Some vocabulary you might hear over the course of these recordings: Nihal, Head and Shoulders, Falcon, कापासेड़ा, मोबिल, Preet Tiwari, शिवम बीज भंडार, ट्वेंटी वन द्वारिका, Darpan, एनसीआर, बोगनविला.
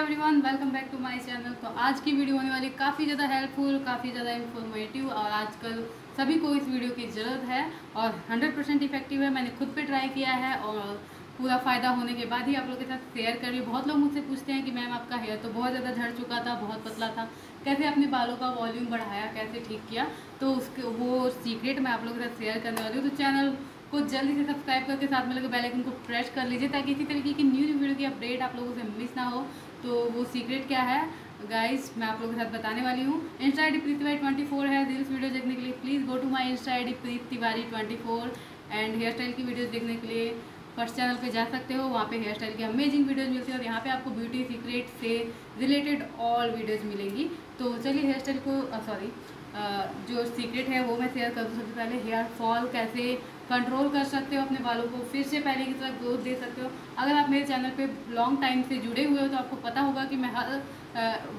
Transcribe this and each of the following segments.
Everyone welcome back to my channel. तो आज की वीडियो होने वाली काफ़ी ज़्यादा हेल्पफुल, काफ़ी ज़्यादा इंफॉर्मेटिव और आजकल सभी को इस वीडियो की ज़रूरत है और 100% इफेक्टिव है। मैंने खुद पे ट्राई किया है और पूरा फ़ायदा होने के बाद ही आप लोग के साथ शेयर कर रही हूँ। बहुत लोग मुझसे पूछते हैं कि मैम आपका हेयर तो बहुत ज़्यादा झड़ चुका था, बहुत पतला था, कैसे आपने बालों का वॉल्यूम बढ़ाया, कैसे ठीक किया। तो उसके वो सीक्रेट मैं आप लोग के साथ शेयर करने वाली हूँ। तो चैनल को जल्दी से सब्सक्राइब करके साथ में लगे बेल आइकन को प्रेस कर लीजिए ताकि इसी तरीके की न्यू वीडियो की अपडेट आप लोगों से मिस ना हो। तो वो सीक्रेट क्या है गाइस, मैं आप लोगों के साथ बताने वाली हूँ। इंस्टा आईडी प्रीत तिवारी 24 है। रील्स वीडियो देखने के लिए please go to my insta ID Preet Tiwari 24 and hair style की वीडियोज़ देखने के लिए फर्स्ट चैनल पे जा सकते हो। वहाँ पे हेयर स्टाइल की अमेजिंग वीडियोस मिलती है और यहाँ पे आपको ब्यूटी सीक्रेट से रिलेटेड ऑल वीडियोस मिलेंगी। तो चलिए हेयर स्टाइल को जो सीक्रेट है वो मैं शेयर कर दूँ। सबसे पहले हेयर फॉल कैसे कंट्रोल कर सकते हो, अपने बालों को फिर से पहले की तरह ग्रोथ दे सकते हो। अगर आप मेरे चैनल पे लॉन्ग टाइम से जुड़े हुए हो तो आपको पता होगा कि मैं हर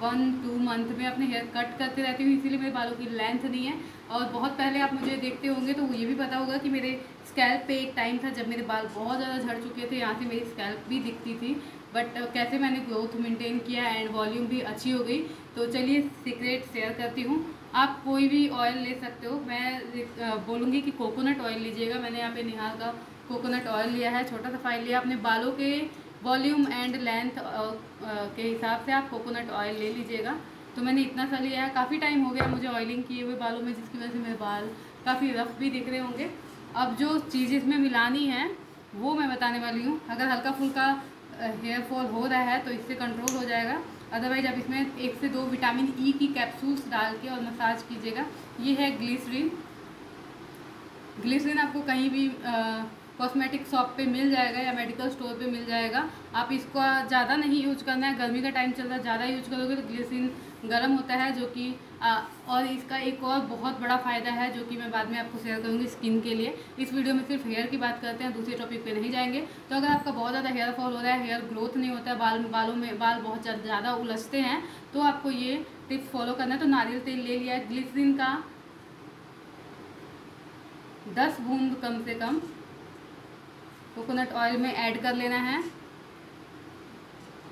1-2 मंथ में अपने हेयर कट करते रहती हूँ, इसीलिए मेरे बालों की लेंथ नहीं है। और बहुत पहले आप मुझे देखते होंगे तो ये भी पता होगा कि मेरे स्कैल्प पे एक टाइम था जब मेरे बाल बहुत ज़्यादा झड़ चुके थे, यहाँ से मेरी स्कैल्प भी दिखती थी। बट कैसे मैंने ग्रोथ मेंटेन किया एंड वॉल्यूम भी अच्छी हो गई। तो चलिए सीक्रेट शेयर करती हूँ। आप कोई भी ऑयल ले सकते हो, मैं बोलूँगी कि कोकोनट ऑयल लीजिएगा। मैंने यहाँ पे निहाल का कोकोनट ऑयल लिया है, छोटा सा फाइल लिया। अपने बालों के वॉल्यूम एंड लेंथ के हिसाब से आप कोकोनट ऑयल ले लीजिएगा। तो मैंने इतना सा लिया है। काफ़ी टाइम हो गया मुझे ऑयलिंग किए हुए बालों में, जिसकी वजह से मेरे बाल काफ़ी रफ भी दिख रहे होंगे। अब जो चीज़ इसमें मिलानी है वो मैं बताने वाली हूँ। अगर हल्का फुल्का हेयर फॉल हो रहा है तो इससे कंट्रोल हो जाएगा, अदरवाइज आप इसमें 1 से 2 विटामिन ई की कैप्सूल्स डाल के और मसाज कीजिएगा। ये है ग्लिसरीन। ग्लिसरीन आपको कहीं भी कॉस्मेटिक शॉप पे मिल जाएगा या मेडिकल स्टोर पे मिल जाएगा। आप इसका ज़्यादा नहीं यूज करना है, गर्मी का टाइम चल रहा है, ज़्यादा यूज करोगे तो ग्लिसरीन गर्म होता है जो कि और इसका एक और बहुत बड़ा फ़ायदा है जो कि मैं बाद में आपको शेयर करूँगी स्किन के लिए। इस वीडियो में सिर्फ हेयर की बात करते हैं, दूसरे टॉपिक पे नहीं जाएंगे। तो अगर आपका बहुत ज़्यादा हेयर फॉल हो रहा है, हेयर ग्रोथ नहीं होता है, बाल बहुत ज़्यादा उलझते हैं, तो आपको ये टिप्स फॉलो करना है। तो नारियल तेल ले लिया है, ग्लिसरीन का 10 बूंद कम से कम कोकोनट ऑयल में ऐड कर लेना है।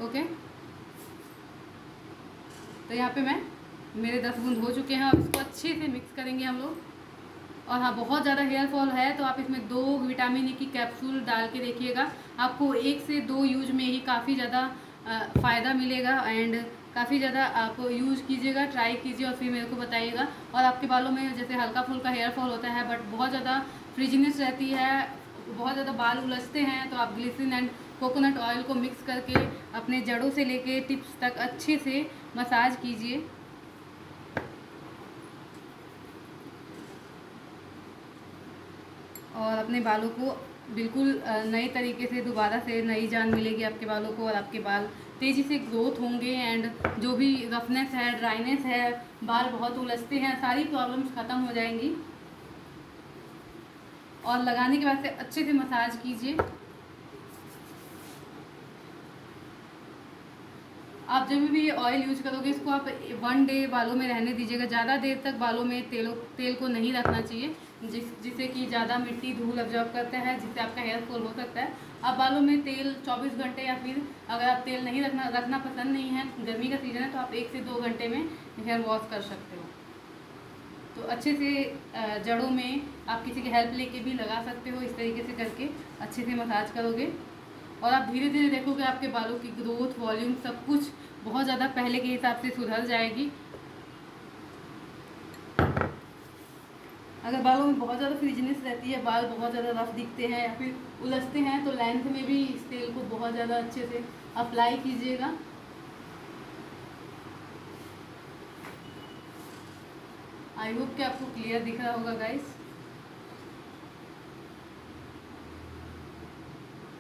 ओके, तो यहाँ पे मैं मेरे 10 बूंद हो चुके हैं। अब इसको अच्छे से मिक्स करेंगे हम लोग। और हाँ, बहुत ज़्यादा हेयर फॉल है तो आप इसमें 2 विटामिन ई की कैप्सूल डाल के देखिएगा। आपको 1 से 2 यूज में ही काफ़ी ज़्यादा फ़ायदा मिलेगा एंड काफ़ी ज़्यादा आप यूज़ कीजिएगा, ट्राई कीजिए और फिर मेरे को बताइएगा। और आपके बालों में जैसे हल्का फुल्का हेयर फॉल होता है बट बहुत ज़्यादा फ्रिजीनेस रहती है, बहुत ज़्यादा बाल उलझते हैं, तो आप ग्लिसरीन एंड कोकोनट ऑयल को मिक्स करके अपने जड़ों से लेके टिप्स तक अच्छे से मसाज कीजिए। और अपने बालों को बिल्कुल नए तरीके से दोबारा से नई जान मिलेगी आपके बालों को और आपके बाल तेज़ी से ग्रोथ होंगे एंड जो भी रफनेस है, ड्राइनेस है, बाल बहुत उलझते हैं, सारी प्रॉब्लम्स ख़त्म हो जाएंगी। और लगाने के बाद से अच्छे से मसाज कीजिए। आप जब भी ये ऑयल यूज करोगे इसको आप 1 डे बालों में रहने दीजिएगा। ज़्यादा देर तक बालों में तेल को नहीं रखना चाहिए, जिससे कि ज़्यादा मिट्टी धूल अब्जॉर्ब करता है, जिससे आपका हेयर फॉल हो सकता है। आप बालों में तेल 24 घंटे या फिर अगर आप तेल नहीं रखना पसंद नहीं है, गर्मी का सीज़न है, तो आप 1 से 2 घंटे में हेयर वॉश कर सकते हो। तो अच्छे से जड़ों में आप किसी की हेल्प लेके भी लगा सकते हो। इस तरीके से करके अच्छे से मसाज करोगे और आप धीरे धीरे देखोगे आपके बालों की ग्रोथ, वॉल्यूम, सब कुछ बहुत ज़्यादा पहले के हिसाब से सुधर जाएगी। अगर बालों में बहुत ज़्यादा फ्रिजनेस रहती है, बाल बहुत ज़्यादा रफ दिखते हैं या फिर उलझते हैं, तो लेंथ में भी इस तेल को बहुत ज़्यादा अच्छे से अप्लाई कीजिएगा। आई होप कि आपको क्लियर दिख रहा होगा गाइस।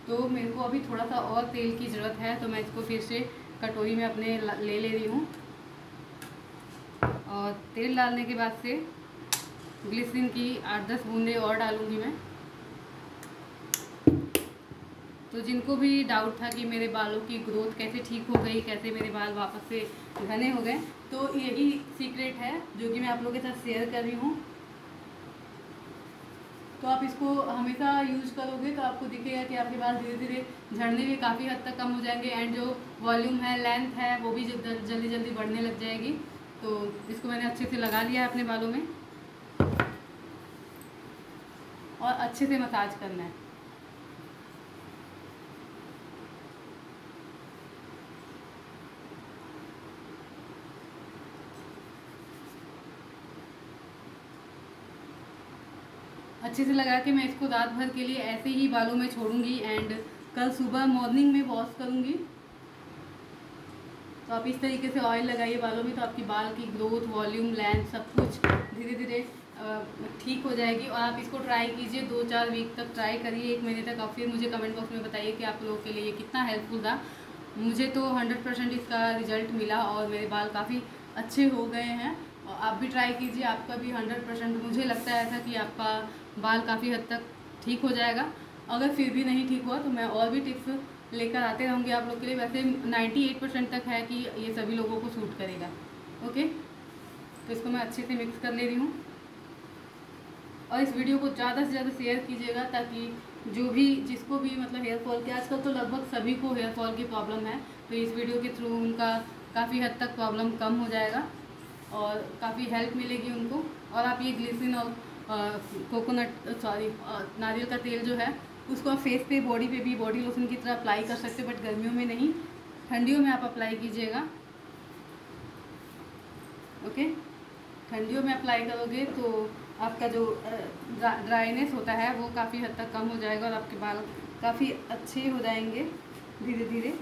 तो मेरे को अभी थोड़ा सा और तेल की ज़रूरत है तो मैं इसको फिर से कटोरी में अपने ले रही हूँ। और तेल डालने के बाद से ग्लिसरीन की 8-10 बूंदें और डालूँगी मैं। तो जिनको भी डाउट था कि मेरे बालों की ग्रोथ कैसे ठीक हो गई, कैसे मेरे बाल वापस से घने हो गए, तो यही सीक्रेट है जो कि मैं आप लोगों के साथ शेयर कर रही हूँ। तो आप इसको हमेशा यूज करोगे तो आपको दिखेगा कि आपके बाल धीरे धीरे झड़ने भी काफ़ी हद तक कम हो जाएंगे एंड जो वॉल्यूम है, लेंथ है, वो भी जल्दी जल्दी बढ़ने लग जाएगी। तो इसको मैंने अच्छे से लगा लिया है अपने बालों में और अच्छे से मसाज करना है। अच्छे से लगा के मैं इसको रात भर के लिए ऐसे ही बालों में छोड़ूंगी एंड कल सुबह मॉर्निंग में वॉश करूंगी। तो आप इस तरीके से ऑयल लगाइए बालों में, तो आपकी बाल की ग्रोथ, वॉल्यूम, लेंथ सब कुछ धीरे धीरे ठीक हो जाएगी। और आप इसको ट्राई कीजिए, 2-4 वीक तक ट्राई करिए, 1 महीने तक, और फिर मुझे कमेंट बॉक्स में बताइए कि आप लोगों के लिए ये कितना हेल्पफुल था। मुझे तो 100% इसका रिजल्ट मिला और मेरे बाल काफ़ी अच्छे हो गए हैं। आप भी ट्राई कीजिए, आपका भी 100% मुझे लगता है ऐसा कि आपका बाल काफ़ी हद तक ठीक हो जाएगा। अगर फिर भी नहीं ठीक हुआ तो मैं और भी टिप्स लेकर आते रहूँगी आप लोग के लिए। वैसे 98% तक है कि ये सभी लोगों को सूट करेगा। ओके, तो इसको मैं अच्छे से मिक्स कर ले रही हूँ और इस वीडियो को ज़्यादा से ज़्यादा शेयर कीजिएगा ताकि जिसको भी मतलब हेयर फॉल के, आजकल तो लगभग सभी को हेयर फॉल की प्रॉब्लम है, तो इस वीडियो के थ्रू उनका काफ़ी हद तक प्रॉब्लम कम हो जाएगा और काफ़ी हेल्प मिलेगी उनको। और आप ये ग्लिसरीन और नारियल का तेल जो है उसको आप फेस पे, बॉडी पे भी बॉडी लोशन की तरह अप्लाई कर सकते हैं, बट गर्मियों में नहीं, ठंडियों में आप अप्लाई कीजिएगा। ओके, ठंडियों में अप्लाई करोगे तो आपका जो ड्राइनेस होता है वो काफ़ी हद तक कम हो जाएगा और आपके बाल काफ़ी अच्छे हो जाएंगे धीरे धीरे,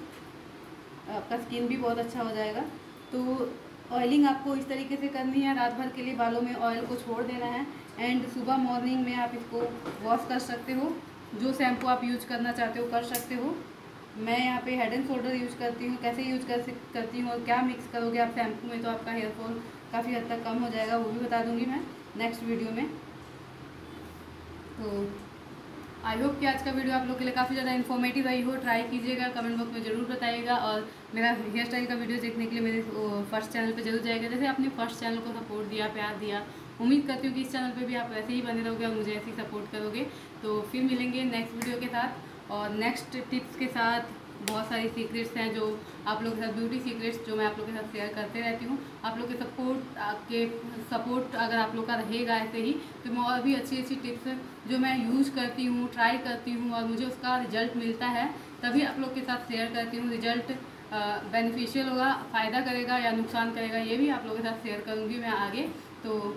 आपका स्किन भी बहुत अच्छा हो जाएगा। तो ऑयलिंग आपको इस तरीके से करनी है, रात भर के लिए बालों में ऑयल को छोड़ देना है एंड सुबह मॉर्निंग में आप इसको वॉश कर सकते हो। जो शैम्पू आप यूज करना चाहते हो कर सकते हो। मैं यहाँ पे हेड एंड शोल्डर यूज़ करती हूँ। कैसे यूज करती हूँ और क्या मिक्स करोगे आप शैम्पू में तो आपका हेयर फॉल काफ़ी हद तक कम हो जाएगा, वो भी बता दूँगी मैं नेक्स्ट वीडियो में। तो आई होप कि आज का वीडियो आप लोग के लिए काफ़ी ज़्यादा इन्फॉर्मेटिव आई हो। ट्राई कीजिएगा, कमेंट बॉक्स में ज़रूर बताइएगा। और मेरा हेयर स्टाइल का वीडियो देखने के लिए मेरे फर्स्ट चैनल पे जरूर जाएगा। जैसे आपने फर्स्ट चैनल को सपोर्ट दिया, प्यार दिया, उम्मीद करती हूँ कि इस चैनल पे भी आप वैसे ही बने रहोगे और मुझे ऐसे ही सपोर्ट करोगे। तो फिर मिलेंगे नेक्स्ट वीडियो के साथ और नेक्स्ट टिप्स के साथ। बहुत सारी सीक्रेट्स हैं जो आप लोग के साथ, ब्यूटी सीक्रेट्स जो मैं आप लोग के साथ शेयर करते रहती हूँ। आप लोग के सपोर्ट अगर आप लोग का रहेगा ऐसे ही तो मैं और भी अच्छी अच्छी टिप्स जो मैं यूज़ करती हूँ, ट्राई करती हूँ और मुझे उसका रिजल्ट मिलता है तभी आप लोग के साथ शेयर करती हूँ। रिजल्ट बेनिफिशियल होगा, फ़ायदा करेगा या नुकसान करेगा, ये भी आप लोगों के साथ शेयर करूँगी मैं आगे। तो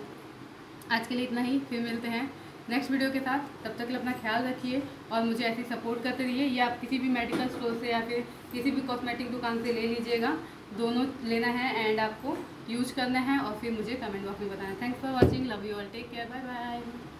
आज के लिए इतना ही, फिर मिलते हैं नेक्स्ट वीडियो के साथ। तब तक के लिए अपना ख्याल रखिए और मुझे ऐसे सपोर्ट करते रहिए। या आप किसी भी मेडिकल स्टोर से या फिर किसी भी कॉस्मेटिक दुकान से ले लीजिएगा, दोनों लेना है एंड आपको यूज करना है और फिर मुझे कमेंट बॉक्स में बताना। Thanks for watching, love you all, take care, bye bye.